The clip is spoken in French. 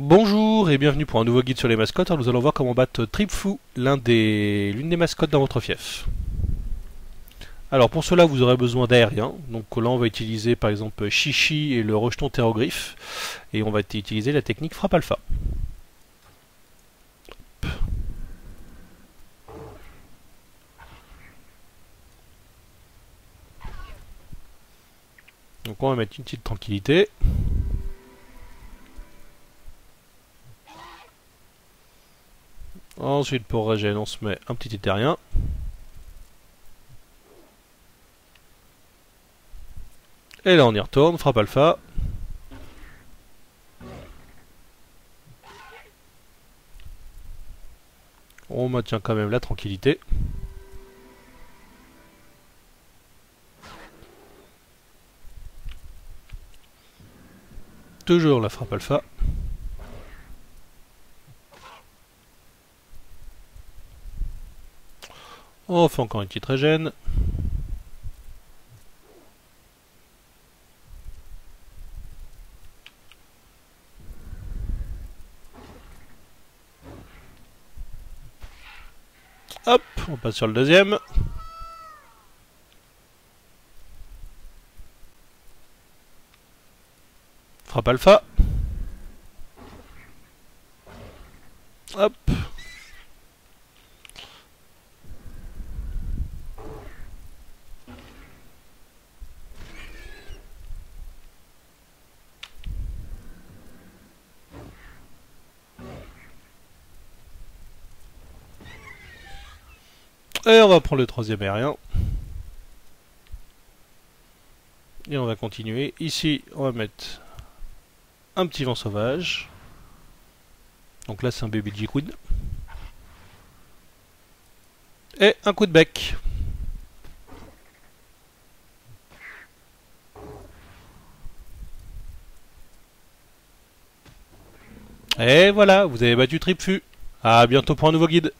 Bonjour et bienvenue pour un nouveau guide sur les mascottes. Alors nous allons voir comment battre Tripefu, l'une des mascottes dans votre fief. Alors pour cela vous aurez besoin d'aériens. Donc là on va utiliser par exemple Chichi et le Rejeton Terogriffe. Et on va utiliser la technique frappe alpha. Donc on va mettre une petite tranquillité. Ensuite pour Regen, on se met un petit éthérien. Et là on y retourne, frappe alpha. On maintient quand même la tranquillité. Toujours la frappe alpha. On fait encore une petite régène. Hop, on passe sur le deuxième. Frappe alpha. Hop. Et on va prendre le troisième aérien. Et on va continuer. Ici, on va mettre un petit vent sauvage. Donc là, c'est un bébé de Ji Kun. Et un coup de bec. Et voilà, vous avez battu Tripefu. À bientôt pour un nouveau guide.